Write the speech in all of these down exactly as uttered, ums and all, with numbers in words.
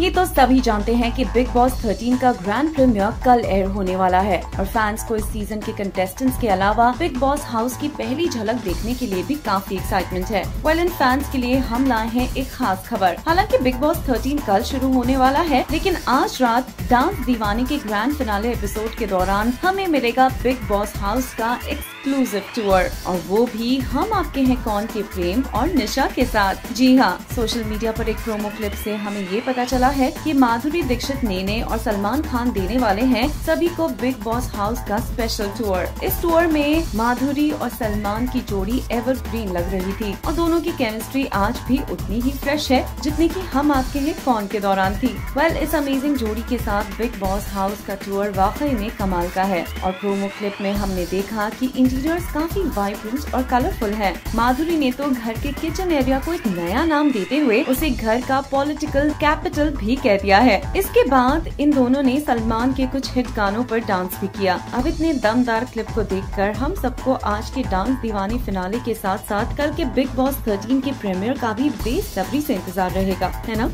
ये तो सभी जानते हैं कि बिग बॉस थर्टीन का ग्रैंड प्रीमियर कल एयर होने वाला है और फैंस को इस सीजन के कंटेस्टेंट्स के अलावा बिग बॉस हाउस की पहली झलक देखने के लिए भी काफी एक्साइटमेंट है। वेल इन फैंस के लिए हम लाए हैं एक खास खबर। हालांकि बिग बॉस थर्टीन कल शुरू होने वाला है, लेकिन आज रात डांस दीवाने के ग्रैंड फिनाले एपिसोड के दौरान हमें मिलेगा बिग बॉस हाउस का एक्सक्लूसिव टूर, और वो भी हम आपके हैं कौन के प्रेम और निशा के साथ। जी हाँ, सोशल मीडिया पर एक प्रोमो क्लिप से हमें ये पता चला है कि माधुरी दीक्षित नेने और सलमान खान देने वाले हैं सभी को बिग बॉस हाउस का स्पेशल टूर। इस टूर में माधुरी और सलमान की जोड़ी एवरग्रीन लग रही थी और दोनों की केमिस्ट्री आज भी उतनी ही फ्रेश है जितनी कि हम आपके हैं कौन के दौरान थी। वेल इस अमेजिंग जोड़ी के साथ बिग बॉस हाउस का टूर वाकई में कमाल का है और प्रोमो क्लिप में हमने देखा कि इंटीरियर्स काफी वाइब्रेंट और कलरफुल है। माधुरी ने तो घर के किचन एरिया को एक नया नाम देते हुए उसे घर का पॉलिटिकल कैपिटल भी कह दिया है। इसके बाद इन दोनों ने सलमान के कुछ हिट गानों पर डांस भी किया। अब इतने दमदार क्लिप को देखकर हम सबको आज के डांस दीवाने फिनाले के साथ साथ कल के बिग बॉस थर्टीन के प्रीमियर का भी बेसब्री से इंतजार रहेगा, है ना?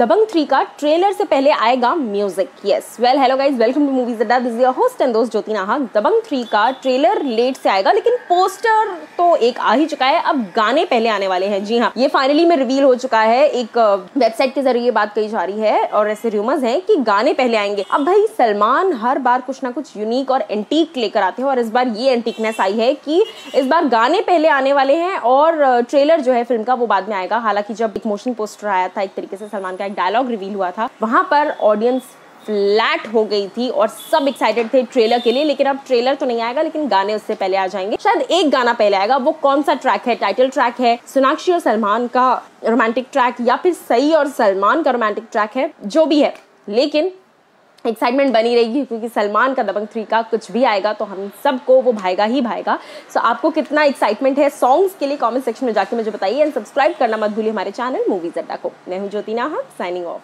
दबंग थ्री का ट्रेलर से पहले आएगा music. Yes well hello guys, welcome to movies Adda, this is your host and दोस्त ज्योति नाहा। दबंग थ्री का ट्रेलर लेट से आएगा, लेकिन पोस्टर तो एक आ ही चुका है, अब गाने पहले आने वाले हैं। जी हाँ, ये फाइनली में रिवील हो चुका है। एक वेबसाइट के जरिए बात कही जा रही है और ऐसे रूमर्स हैं कि गाने पहले आएंगे। अब भाई सलमान हर बार कुछ ना कुछ यूनिक और एंटीक लेकर आते हैं और इस बार ये एंटीकनेस आई है कि इस बार गाने पहले आने वाले हैं और ट्रेलर जो है फिल्म का वो बाद में आएगा। हालांकि जब एक मोशन पोस्टर आया था, एक तरीके से सलमान का डायलॉग रिवील हुआ था, वहां पर ऑडियंस फ्लैट हो गई थी और सब एक्साइटेड थे ट्रेलर के लिए। लेकिन अब ट्रेलर तो नहीं आएगा, लेकिन गाने उससे पहले आ जाएंगे। शायद एक गाना पहले आएगा, वो कौन सा ट्रैक है? टाइटल ट्रैक है सोनाक्षी और सलमान का रोमांटिक ट्रैक, या फिर सई और सलमान का रोमांटिक ट्रैक है, जो भी है, लेकिन एक्साइटमेंट बनी रहेगी क्योंकि सलमान का दबंग थ्री का कुछ भी आएगा तो हम सबको वो भाएगा ही भाएगा। सो so, आपको कितना एक्साइटमेंट है सॉन्ग्स के लिए कमेंट सेक्शन में जाके मुझे बताइए एंड सब्सक्राइब करना मत भूलिए हमारे चैनल मूवीज अड्डा को। मैं हूँ ज्योति नाहा, साइनिंग ऑफ।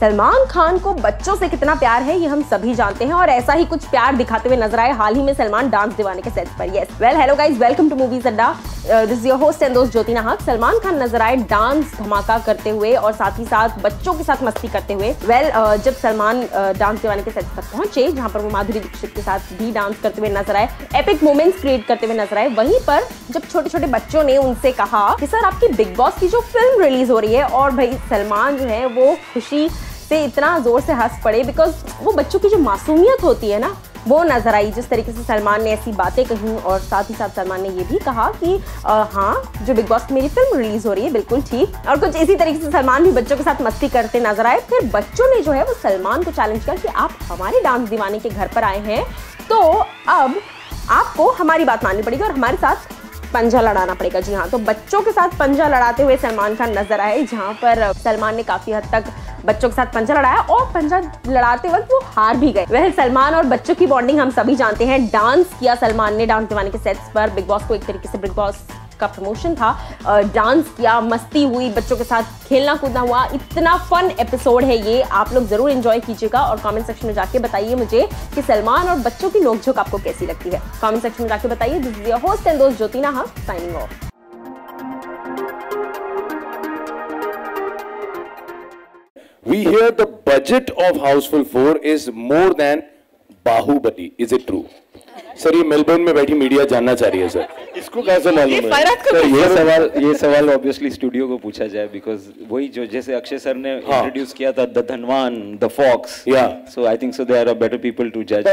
सलमान खान को बच्चों से कितना प्यार है ये हम सभी जानते हैं और ऐसा ही कुछ प्यार दिखाते हुए नजर आए हाल ही में सलमान डांस दीवाने के सेट पर। Yes well hello guys, welcome to movies Adda, this is your host and दोस्त ज्योति नाहक। सलमान खान नजर आए डांस धमाका करते हुए और साथ ही साथ बच्चों के साथ मस्ती करते हुए। वेल well, जब सलमान डांस दीवाने के सेट पर पहुंचे जहाँ पर वो माधुरी दीक्षित के साथ भी डांस करते हुए नजर आए, एपिक मोमेंट्स क्रिएट करते हुए नजर आए। वहीं पर जब छोटे छोटे बच्चों ने उनसे कहा कि सर आपकी बिग बॉस की जो फिल्म रिलीज हो रही है, और भाई सलमान जो है वो खुशी से इतना जोर से हंस पड़े बिकॉज वो बच्चों की जो मासूमियत होती है ना वो नजर आई। जिस तरीके से सलमान ने ऐसी बातें कहीं और साथ ही साथ सलमान ने ये भी कहा कि आ, हाँ जो बिग बॉस मेरी फिल्म रिलीज हो रही है बिल्कुल ठीक, और कुछ इसी तरीके से सलमान भी बच्चों के साथ मस्ती करते नजर आए। फिर बच्चों ने जो है वो सलमान को चैलेंज किया कि आप हमारे डांस दीवाने के घर पर आए हैं तो अब आपको हमारी बात माननी पड़ेगी और हमारे साथ पंजा लड़ाना पड़ेगा। जी हाँ, तो बच्चों के साथ पंजा लड़ाते हुए सलमान खान नजर आए, जहाँ पर सलमान ने काफी हद तक बच्चों के साथ पंजा लड़ाया और पंजा लड़ाते वक्त वो हार भी गए। वह सलमान और बच्चों की बॉन्डिंग हम सभी जानते हैं। डांस किया सलमान ने डांस दीवाने के सेट्स पर, बिग बॉस को एक तरीके से बिग बॉस का प्रमोशन था। डांस किया, मस्ती हुई, बच्चों के साथ खेलना कूदना हुआ, इतना फन एपिसोड है ये। आप लोग जरूर एंजॉय कीजिएगा और कमेंट सेक्शन में जाके बताइए मुझे कि सलमान और बच्चों की नोकझोंक आपको कैसी लगती है। कमेंट सेक्शन में जाके बताइए। This is your host and दोस्त Jyoti Naha, signing off. We hear the budget of Houseful four is more than Bahubali. Is it true? Sir ये मेलबर्न में बैठी मीडिया जानना चाह रही है सर, इसको कैसे मालूम है? सर ये सवाल ये सवाल ऑब्वियसली स्टूडियो को पूछा जाए बिकॉज वही जो जैसे अक्षय सर ने इंट्रोड्यूस किया था द धनवान द फॉक्स, या so I think so they are a better people to जज।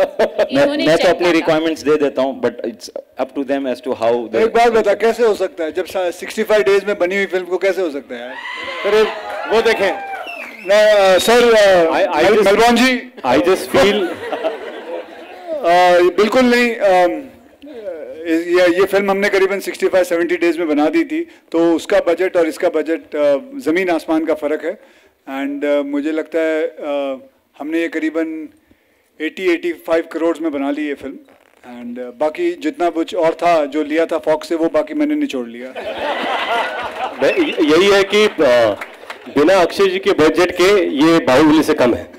मैं तो अपनी रिक्वायरमेंट्स दे देता हूँ but it's up to them as to how. एक बात बता, कैसे हो सकता है जब सिक्सटी फाइव डेज में बनी हुई फिल्म को कैसे हो सकता है? सर वो देखें ना sir, Melbourne ji I just feel बिल्कुल नहीं। ये फिल्म हमने करीबन सिक्सटी फाइव सेवेंटी डेज में बना दी थी तो उसका बजट और इसका बजट ज़मीन आसमान का फ़र्क है। एंड मुझे लगता है हमने ये करीबन अस्सी पचासी करोड़ में बना ली ये फिल्म एंड uh, बाकी जितना कुछ और था जो लिया था फॉक्स से वो बाकी मैंने निचोड़ लिया। यही है कि बिना अक्षय जी के बजट के ये बाहुबली से कम है।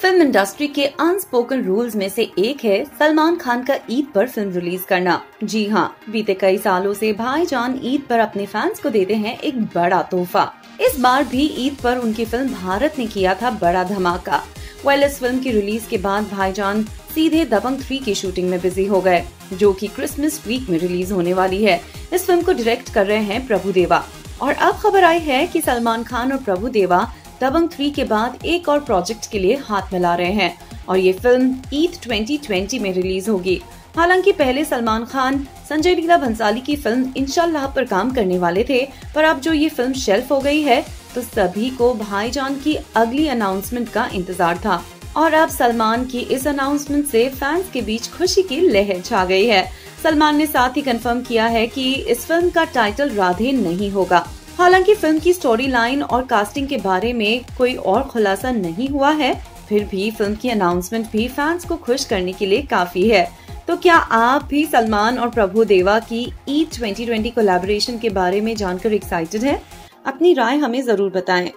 फिल्म इंडस्ट्री के अनस्पोकन रूल्स में से एक है सलमान खान का ईद पर फिल्म रिलीज करना। जी हाँ, बीते कई सालों से भाईजान ईद पर अपने फैंस को देते हैं एक बड़ा तोहफा। इस बार भी ईद पर उनकी फिल्म भारत ने किया था बड़ा धमाका। वेल, इस फिल्म की रिलीज के बाद भाईजान सीधे दबंग थ्री की शूटिंग में बिजी हो गए, जो की क्रिसमस वीक में रिलीज होने वाली है। इस फिल्म को डायरेक्ट कर रहे हैं प्रभु देवा। और अब खबर आई है कि सलमान खान और प्रभु देवा दबंग थ्री के बाद एक और प्रोजेक्ट के लिए हाथ मिला रहे हैं और ये फिल्म ईद ट्वेंटी ट्वेंटी में रिलीज होगी। हालांकि पहले सलमान खान संजय लीला भंसाली की फिल्म इंशाल्लाह पर काम करने वाले थे, पर अब जो ये फिल्म शेल्फ हो गई है तो सभी को भाईजान की अगली अनाउंसमेंट का इंतजार था और अब सलमान की इस अनाउंसमेंट से फैंस के बीच खुशी की लहर छा गई है। सलमान ने साथ ही कंफर्म किया है कि इस फिल्म का टाइटल राधे नहीं होगा। हालांकि फिल्म की स्टोरी लाइन और कास्टिंग के बारे में कोई और खुलासा नहीं हुआ है, फिर भी फिल्म की अनाउंसमेंट भी फैंस को खुश करने के लिए काफी है। तो क्या आप भी सलमान और प्रभु देवा की ईद ट्वेंटी ट्वेंटी कोलैबोरेशन के बारे में जानकर एक्साइटेड हैं? अपनी राय हमें जरूर बताएं।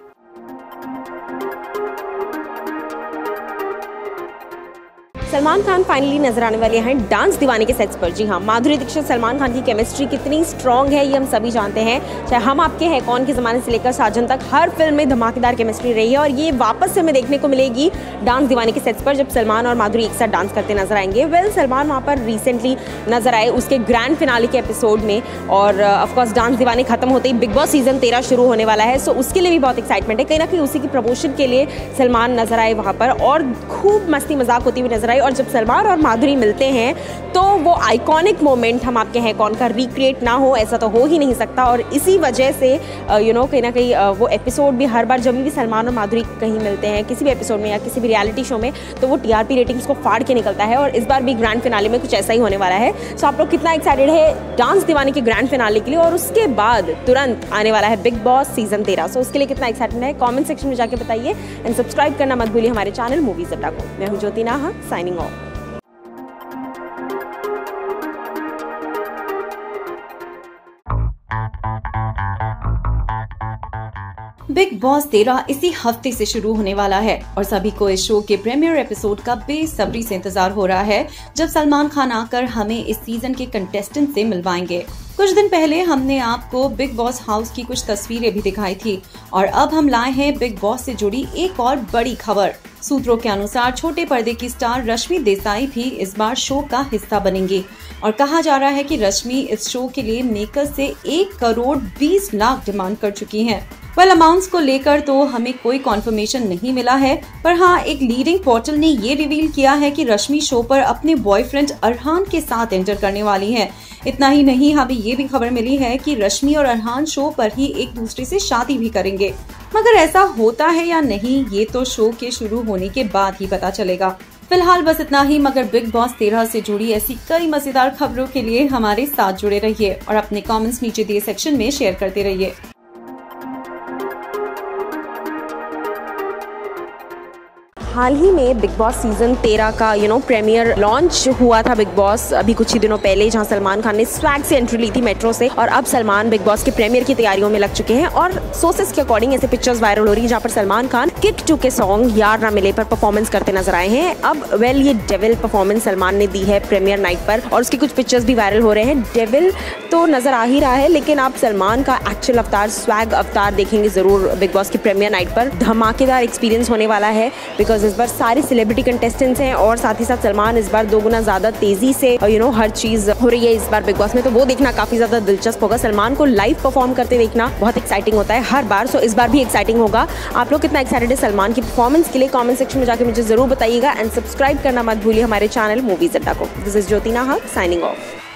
सलमान खान फाइनली नजर आने वाले हैं डांस दीवाने के सेट्स पर। जी हाँ, माधुरी दीक्षित सलमान खान की केमिस्ट्री कितनी स्ट्रॉन्ग है ये हम सभी जानते हैं। चाहे हम आपके हैं कौन के ज़माने से लेकर साजन तक हर फिल्म में धमाकेदार केमिस्ट्री रही है और ये वापस से हमें देखने को मिलेगी डांस दीवाने के सेट्स पर, जब सलमान और माधुरी एक साथ डांस करते नजर आएंगे। वेल, सलमान वहाँ पर रिसेंटली नजर आए उसके ग्रैंड फिनाले के एपिसोड में और ऑफकोर्स डांस दीवाने खत्म होते ही बिग बॉस सीजन तेरह शुरू होने वाला है, सो उसके लिए भी बहुत एक्साइटमेंट है। कहीं ना कहीं उसी की प्रमोशन के लिए सलमान नजर आए वहाँ पर और खूब मस्ती मजाक होती हुई नजर आए। और जब सलमान और माधुरी मिलते हैं तो वो आइकॉनिक मोमेंट हम आपके हैं कौन का रिक्रिएट ना हो, ऐसा तो हो ही नहीं सकता। और इसी वजह से यू नो कहीं ना कहीं वो एपिसोड भी हर बार जब भी सलमान और माधुरी कहीं मिलते हैं किसी भी एपिसोड में या किसी भी रियलिटी शो में तो वो टीआरपी रेटिंग्स को फाड़ के निकलता है और इस बार भी ग्रैंड फिनाले में कुछ ऐसा ही होने वाला है। सो आप लोग कितना एक्साइटेड है डांस दीवाने के ग्रैंड फिनाले के लिए? और उसके बाद तुरंत आने वाला है बिग बॉस सीजन तेरह, सो उसके लिए कितना एक्साइटमेंट है कॉमेंट सेक्शन में जाकर बताइए एंड सब्सक्राइब करना मत भूलिए हमारे चैनल मूवीज अड्डा को। मैं हूँ ज्योति Naha, signing of. Big boss तेरह इसी हफ्ते से शुरू होने वाला है और सभी को इस शो के प्रीमियर एपिसोड का बेसब्री से इंतजार हो रहा है, जब सलमान खान आकर हमें इस सीजन के कंटेस्टेंट से मिलवाएंगे। कुछ दिन पहले हमने आपको बिग बॉस हाउस की कुछ तस्वीरें भी दिखाई थी और अब हम लाए हैं बिग बॉस से जुड़ी एक और बड़ी खबर। सूत्रों के अनुसार छोटे पर्दे की स्टार रश्मि देसाई भी इस बार शो का हिस्सा बनेंगी और कहा जा रहा है कि रश्मि इस शो के लिए मेकर्स से एक करोड़ बीस लाख डिमांड कर चुकी हैं। वेल, अमाउंट्स को लेकर तो हमें कोई कॉन्फर्मेशन नहीं मिला है, पर हाँ एक लीडिंग पोर्टल ने ये रिवील किया है कि रश्मि शो पर अपने बॉयफ्रेंड अरहान के साथ एंटर करने वाली है। इतना ही नहीं, हमें ये भी खबर मिली है कि रश्मि और अरहान शो पर ही एक दूसरे से शादी भी करेंगे, मगर ऐसा होता है या नहीं ये तो शो के शुरू होने के बाद ही पता चलेगा। फिलहाल बस इतना ही, मगर बिग बॉस तेरह से जुड़ी ऐसी कई मजेदार खबरों के लिए हमारे साथ जुड़े रहिए और अपने कमेंट्स नीचे दिए सेक्शन में शेयर करते रहिए। हाल ही में बिग बॉस सीज़न तेरह का यू नो प्रीमियर लॉन्च हुआ था बिग बॉस अभी कुछ ही दिनों पहले, जहां सलमान खान ने स्वैग से एंट्री ली थी मेट्रो से और अब सलमान बिग बॉस के प्रीमियर की तैयारियों में लग चुके हैं। और सोर्सेस के अकॉर्डिंग ऐसे पिक्चर्स वायरल हो रही है जहां पर सलमान खान किक टू के सॉन्ग यार ना मिले पर परफॉर्मेंस करते नजर आए हैं। अब वेल, ये डेविल परफॉर्मेंस सलमान ने दी है प्रीमियर नाइट पर और उसके कुछ पिक्चर्स भी वायरल हो रहे हैं। डेविल तो नजर आ ही रहा है, लेकिन आप सलमान का एक्चुअल अवतार स्वैग अवतार देखेंगे जरूर बिग बॉस की प्रीमियर नाइट पर। धमाकेदार एक्सपीरियंस होने वाला है बिकॉज इस बार सारे सेलिब्रिटी कंटेस्टेंट्स हैं और साथ ही साथ सलमान इस बार दो गुना ज्यादा तेजी से यू नो हर चीज हो रही है इस बार बिग बॉस में, तो वो देखना काफी ज्यादा दिलचस्प होगा। सलमान को लाइव परफॉर्म करते देखना बहुत एक्साइटिंग होता है हर बार, सो इस बार भी एक्साइटिंग होगा। आप लोग कितना एक्साइटेड है सलमान की परफॉर्मेंस के लिए? कॉमेंट सेक्शन में जाकर मुझे जरूर बताइएगा एंड सब्सक्राइब करना मत भूलिए हमारे चैनल मूवीज अड्डा को। This is Jyoti Naha signing of.